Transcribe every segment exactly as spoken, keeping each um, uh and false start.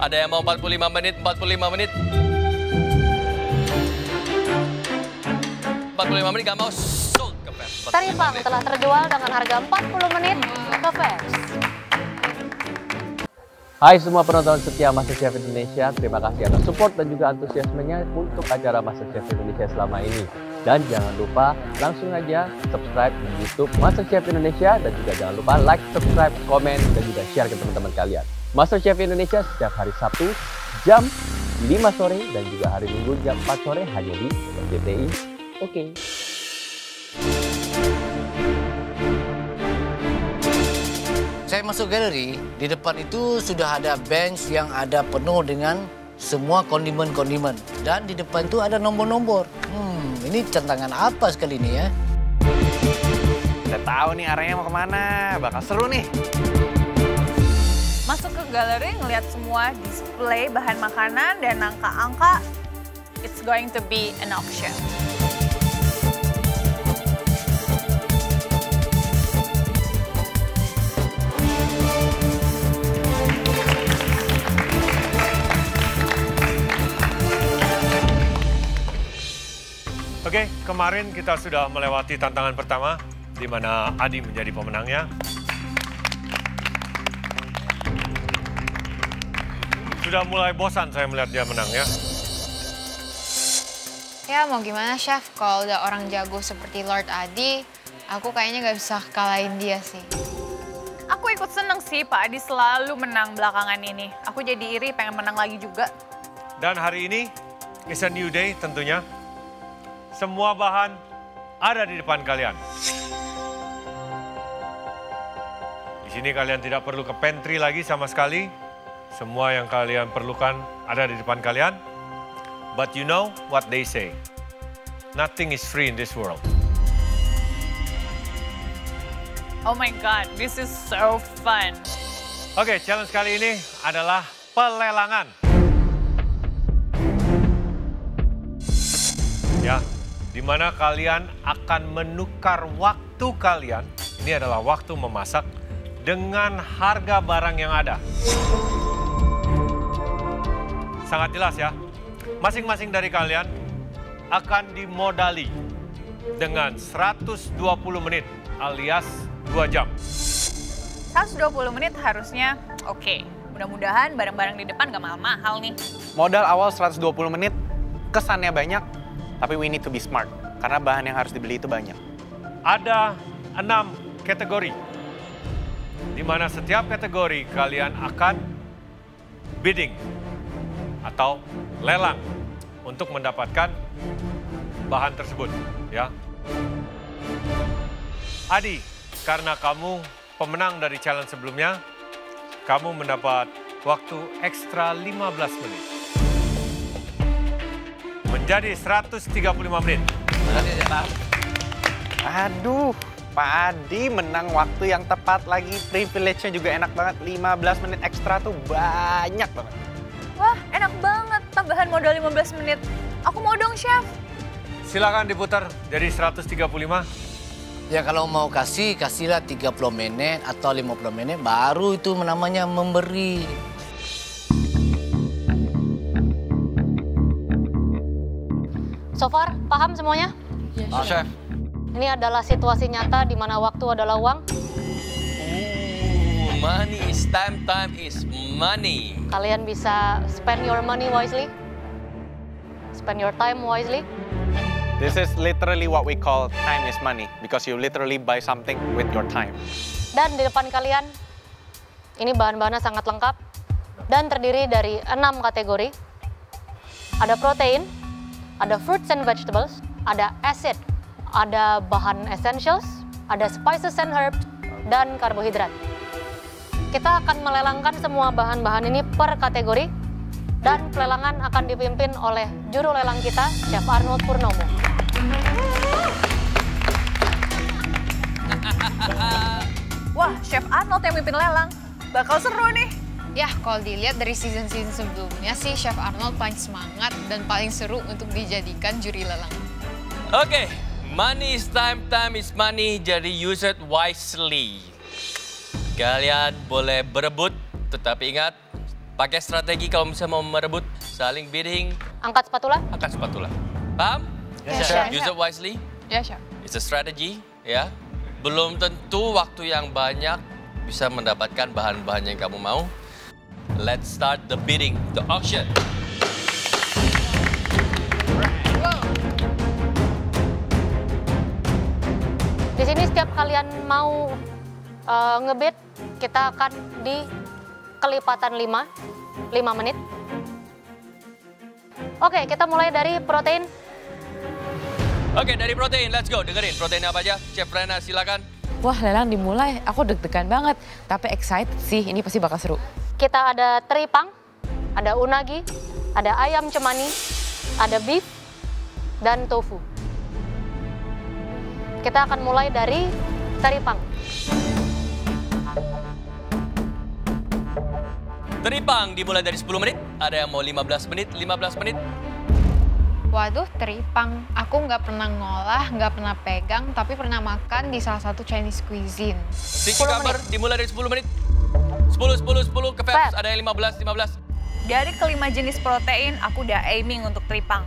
ada yang mau empat puluh lima menit, empat puluh lima menit. empat puluh lima menit gak mau, sold ke F E B S. Teripang telah terjual dengan harga empat puluh menit ke F E B S. Hai semua penonton setia Masterchef Indonesia, terima kasih atas support dan juga antusiasmenya untuk acara Masterchef Indonesia selama ini. Dan jangan lupa langsung aja subscribe di YouTube Masterchef Indonesia dan juga jangan lupa like, subscribe, komen, dan juga share ke teman-teman kalian. Masterchef Indonesia setiap hari Sabtu jam lima sore dan juga hari Minggu jam empat sore hanya di R C T I. Oke. Okay. Saya masuk galeri, di depan itu sudah ada bench yang ada penuh dengan semua kondimen-kondimen. Dan di depan itu ada nombor-nombor. Hmm, ini tantangan apa sekali ini ya? Kita tahu nih arahnya mau kemana, bakal seru nih. Masuk ke galeri, ngeliat semua display bahan makanan dan angka-angka. It's going to be an auction. Oke, kemarin kita sudah melewati tantangan pertama, di mana Adi menjadi pemenangnya. Sudah mulai bosan saya melihat dia menang ya. Ya mau gimana Chef, kalau udah orang jago seperti Lord Adi, aku kayaknya gak bisa kalahin dia sih. Aku ikut seneng sih Pak Adi selalu menang belakangan ini. Aku jadi iri, pengen menang lagi juga. Dan hari ini, it's a new day tentunya. Semua bahan ada di depan kalian. Di sini kalian tidak perlu ke pantry lagi sama sekali. Semua yang kalian perlukan ada di depan kalian. But you know what they say. Nothing is free in this world. Oh my God, this is so fun. Oke, challenge kali ini adalah pelelangan. Ya. Di mana kalian akan menukar waktu kalian, ini adalah waktu memasak, dengan harga barang yang ada. Sangat jelas ya, masing-masing dari kalian akan dimodali dengan seratus dua puluh menit alias dua jam. seratus dua puluh menit harusnya oke, okay. Mudah-mudahan barang-barang di depan gak mahal-mahal nih. Modal awal seratus dua puluh menit, kesannya banyak. Tapi we need to be smart, karena bahan yang harus dibeli itu banyak. Ada enam kategori, di mana setiap kategori kalian akan bidding atau lelang untuk mendapatkan bahan tersebut. Ya, Adi, karena kamu pemenang dari challenge sebelumnya, kamu mendapat waktu ekstra lima belas menit. Menjadi seratus tiga puluh lima menit. Aduh, Pak Adi menang waktu yang tepat lagi. Privilege-nya juga enak banget. lima belas menit ekstra tuh banyak banget. Wah, enak banget. Tambahan modal lima belas menit. Aku mau dong, Chef. Silakan diputar jadi seratus tiga puluh lima. Ya, kalau mau kasih, kasihlah tiga puluh menit atau lima puluh menit. Baru itu namanya memberi. So far, paham semuanya? Yes, oh, Chef. Ini adalah situasi nyata di mana waktu adalah uang. Ooh, money is time, time is money. Kalian bisa spend your money wisely. Spend your time wisely. This is literally what we call time is money. Because you literally buy something with your time. Dan di depan kalian, ini bahan-bahannya sangat lengkap. Dan terdiri dari enam kategori. Ada protein. Ada fruits and vegetables, ada acid, ada bahan essentials, ada spices and herbs, dan karbohidrat. Kita akan melelangkan semua bahan-bahan ini per kategori, dan pelelangan akan dipimpin oleh juru lelang kita, Chef Arnold Purnomo. Wah, Chef Arnold yang mimpin lelang, bakal seru nih. Ya, kalau dilihat dari season-season sebelumnya sih, Chef Arnold paling semangat dan paling seru untuk dijadikan juri lelang. Oke, okay. Money is time, time is money, jadi use it wisely. Kalian boleh berebut, tetapi ingat, Pakai strategi kalau misalnya mau merebut, saling bidding. Angkat spatula? Angkat spatula. Paham? Yes, sir. Use it wisely. Yes, sir. It's a strategy, ya. Belum tentu waktu yang banyak bisa mendapatkan bahan-bahan yang kamu mau. Let's start the bidding, the auction. Di sini setiap kalian mau uh, ngebid, kita akan di kelipatan lima, lima menit. Oke, kita mulai dari protein. Oke, dari protein, let's go. Dengerin protein apa aja, Chef Renatta silakan. Wah, lelang dimulai, aku deg-degan banget, tapi excited sih, ini pasti bakal seru. Kita ada teripang, ada unagi, ada ayam cemani, ada beef, dan tofu. Kita akan mulai dari teripang. Teripang dimulai dari sepuluh menit, ada yang mau lima belas menit, lima belas menit. Waduh, teripang. Aku nggak pernah ngolah, nggak pernah pegang, tapi pernah makan di salah satu Chinese cuisine. Six cover dimulai dari sepuluh menit. sepuluh, sepuluh, sepuluh, ke F E B S, ada yang lima belas, lima belas. Dari kelima jenis protein, aku udah aiming untuk teripang.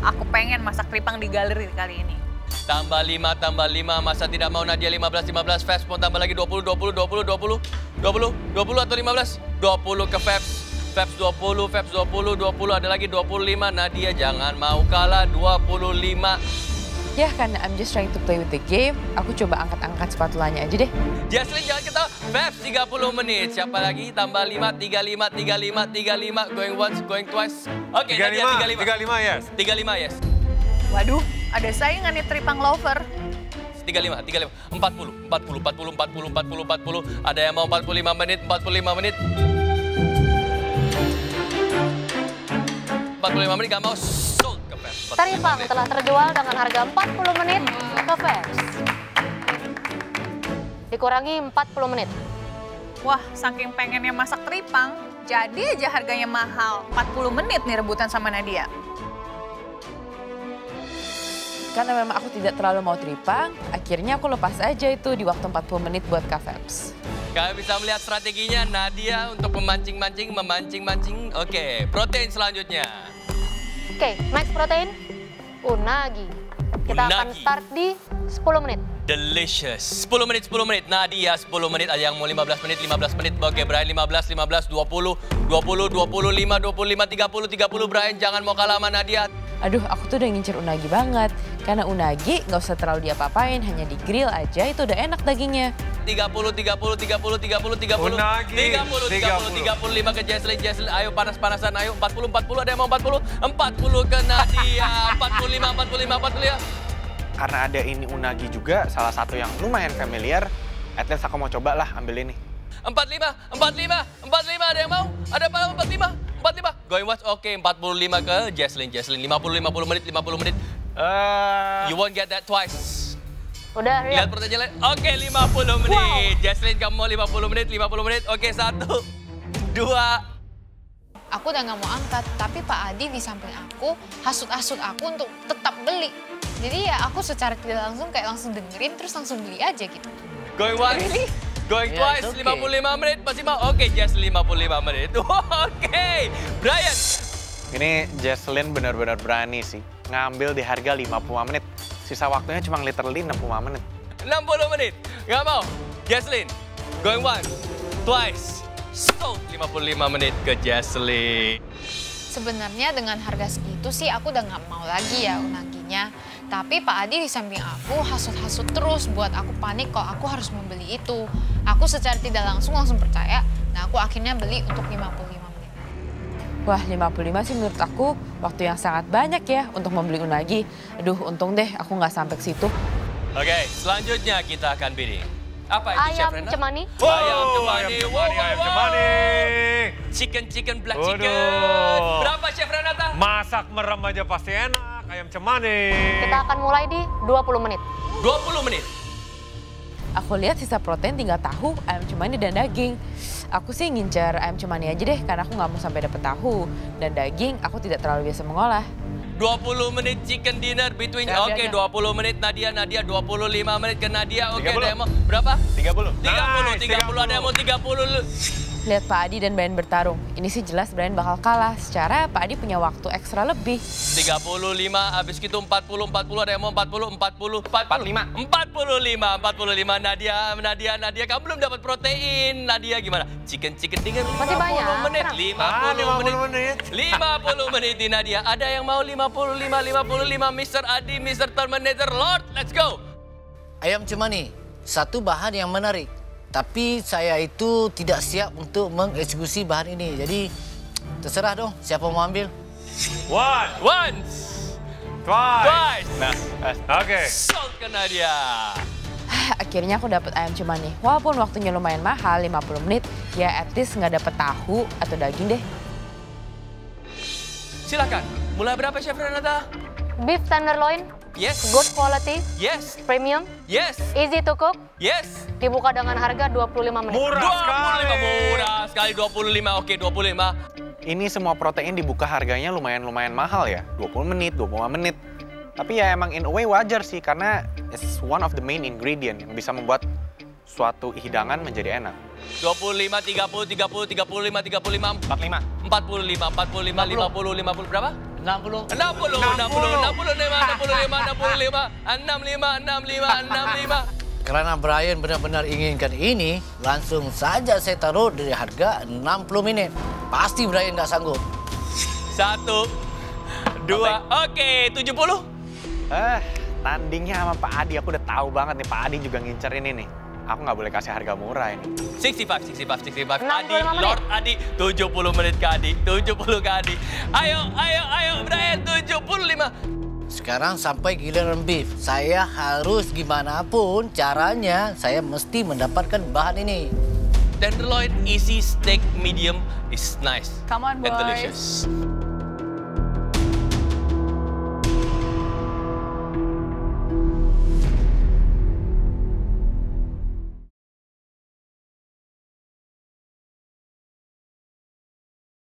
Aku pengen masak teripang di galeri kali ini. Tambah lima, tambah lima, masa tidak mau Nadia lima belas, lima belas, F E B S mau tambah lagi dua puluh, dua puluh, dua puluh, dua puluh, dua puluh, dua puluh atau lima belas? dua puluh ke F E B S, F E B S dua puluh, F E B S dua puluh, dua puluh, ada lagi dua puluh lima, Nadia jangan mau kalah, dua puluh lima. Ya karena I'm just trying to play with the game, aku coba angkat-angkat spatulanya aja deh. Jaslyn jangan ketawa, F E B S tiga puluh menit, siapa lagi? Tambah lima, tiga puluh lima, tiga puluh lima, tiga puluh lima, going once, going twice. Oke, okay, Nadia tiga puluh lima, yes. tiga puluh lima, yes. Waduh, ada saingan nih teripang lover. tiga puluh lima, tiga puluh lima, empat puluh, empat puluh, empat puluh, empat puluh, empat puluh, ada yang mau empat puluh lima menit, empat puluh lima menit. empat puluh lima menit gak mau, sold ke F E B S. Teripang telah terjual dengan harga empat puluh menit ke F E B S. Dikurangi empat puluh menit. Wah, saking pengennya masak teripang, jadi aja harganya mahal. empat puluh menit nih rebutan sama Nadia. Karena memang aku tidak terlalu mau teripang, akhirnya aku lepas aja itu di waktu empat puluh menit buat F E B S. Kalian bisa melihat strateginya Nadia untuk memancing-mancing, memancing-mancing. Oke, protein selanjutnya. Oke, next protein, unagi. Kita unagi. akan start di sepuluh menit. Delicious. sepuluh menit, sepuluh menit. Nadia sepuluh menit, ada yang mau lima belas menit, lima belas menit. Oke, Brian lima belas, lima belas, dua puluh, dua puluh, dua puluh lima, dua puluh lima, tiga puluh, tiga puluh. Brian jangan mau kalah sama Nadia. Aduh, aku tuh udah ngincer unagi banget. Karena unagi nggak usah terlalu diapa-apain, hanya di grill aja itu udah enak dagingnya. tiga puluh, tiga puluh, tiga puluh, tiga puluh, tiga puluh. Unagi. tiga puluh, tiga puluh, tiga puluh, tiga puluh, lima ke Jaslyn, Jaslyn. Ayo panas-panasan, ayo. empat puluh, empat puluh, ada yang mau empat puluh? empat puluh ke Nadia. empat puluh lima, empat puluh lima, empat puluh lima. Karena ada ini unagi juga, salah satu yang lumayan familiar. At least aku mau coba lah ambil ini. empat puluh lima, empat puluh lima, empat puluh lima, ada yang mau? Ada apa empat puluh lima? empat puluh lima, going once, oke, okay. empat puluh lima ke Jaslyn, Jaslyn, lima puluh, lima puluh menit, lima puluh menit. Uh... You won't get that twice. Udah, ya. Lihat pertanyaan, oke, okay, lima puluh menit. Wow. Jaslyn, kamu mau lima puluh menit, lima puluh menit, oke, okay, satu, dua. Aku udah nggak mau angkat, tapi Pak Adi di samping aku, hasut-hasut aku untuk tetap beli. Jadi ya aku secara tidak langsung kayak langsung dengerin, terus langsung beli aja gitu. Going once. Really? Going twice, yeah, okay. lima puluh lima menit, masih mau. Oke, okay, Jess lima puluh lima menit. Oke, okay. Brian. Ini Jaslyn benar-benar berani sih. Ngambil di harga lima puluh menit. Sisa waktunya cuma literally enam puluh menit. enam puluh menit, nggak mau. Jaslyn, going once, twice, sold. lima puluh lima menit ke Jaslyn. Sebenarnya dengan harga segitu sih aku udah nggak mau lagi ya unaginya. Tapi Pak Adi di samping aku hasut-hasut terus buat aku panik kalau aku harus membeli itu. Aku secara tidak langsung langsung percaya, nah aku akhirnya beli untuk lima puluh lima menit. Wah, lima puluh lima sih menurut aku waktu yang sangat banyak ya untuk membeli unagi. Aduh, untung deh aku nggak sampai ke situ. Oke, selanjutnya kita akan bidding. Apa itu, Chef Renatta? Ayam cemani. Wow, ayam cemani. Ayam cemani, wow, ayam cemani. Chicken, chicken, black chicken. Waduh. Berapa, Chef Renatta? Masak merem aja pasti enak. Ayam cemani. Kita akan mulai di dua puluh menit. dua puluh menit. Aku lihat sisa protein tinggal tahu, ayam cemani dan daging. Aku sih ngincer ayam cemani aja deh karena aku nggak mau sampai dapet tahu dan daging aku tidak terlalu biasa mengolah. dua puluh menit chicken dinner between. Oke, okay, dua puluh menit Nadia, Nadia dua puluh lima menit ke Nadia. Oke, okay, ada yang mau berapa? tiga puluh. tiga puluh, nice, tiga puluh, tiga puluh, tiga puluh. Ada yang mau tiga puluh. lihat Pak Adi dan Brian bertarung. Ini sih jelas Brian bakal kalah, secara Pak Adi punya waktu ekstra lebih. tiga puluh lima, abis itu empat puluh, empat puluh, ada yang mau empat puluh, empat puluh, empat puluh lima, empat puluh lima, empat puluh lima, Nadia, Nadia, Nadia, kamu belum dapat protein. Nadia gimana? Chicken, chicken, tinggal lima puluh menit, lima puluh menit, lima puluh menit di Nadia. Ada yang mau lima puluh lima, lima puluh lima, mister Adi, mister Terminator Lord, let's go. Ayam cemani, satu bahan yang menarik. Tapi saya itu tidak siap untuk mengeksekusi bahan ini. Jadi terserah dong siapa mau ambil. One, once, twice, twice. Nah, oke. Okay. Salt ke Nadia. Akhirnya aku dapat ayam cemani. Walaupun waktunya lumayan mahal, lima puluh menit, ya at least nggak dapat tahu atau daging deh. Silakan. Mulai berapa Chef Renatta? Beef tenderloin. Yes. Good quality. Yes. Premium. Yes. Easy to cook. Yes. Dibuka dengan harga dua puluh lima menit. Murah sekali. Murah sekali dua puluh lima. Oke, dua puluh lima. Ini semua protein dibuka harganya lumayan-lumayan mahal ya. dua puluh menit, dua puluh lima menit. Tapi ya emang in a way wajar sih karena it's one of the main ingredient yang bisa membuat suatu hidangan menjadi enak. dua puluh lima, tiga puluh, tiga puluh, tiga puluh lima, tiga puluh lima, empat puluh lima, empat puluh lima, lima puluh, lima puluh, berapa? enam puluh, enam puluh, enam puluh, enam puluh, enam puluh lima, enam puluh lima, enam puluh lima, enam puluh lima, enam puluh lima, enam puluh lima. Karena Brian benar-benar inginkan ini, langsung saja saya taruh dari harga enam puluh menit. Pasti Brian nggak sanggup. Satu, dua, oke, tujuh puluh. Eh, tandingnya sama Pak Adi, aku udah tahu banget nih Pak Adi juga ngincer ini nih. Aku nggak boleh kasih harga murah ini. enam puluh lima, enam puluh lima, enam puluh lima. Adi, Lord Adi, tujuh puluh menit ke Adi, tujuh puluh ke Adi. Ayo, ayo, ayo, Brian, tujuh puluh lima. Sekarang sampai giliran beef. Saya harus gimana pun caranya, saya mesti mendapatkan bahan ini. Tenderloin, easy steak, medium is nice. Come on, boys. And delicious.